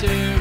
to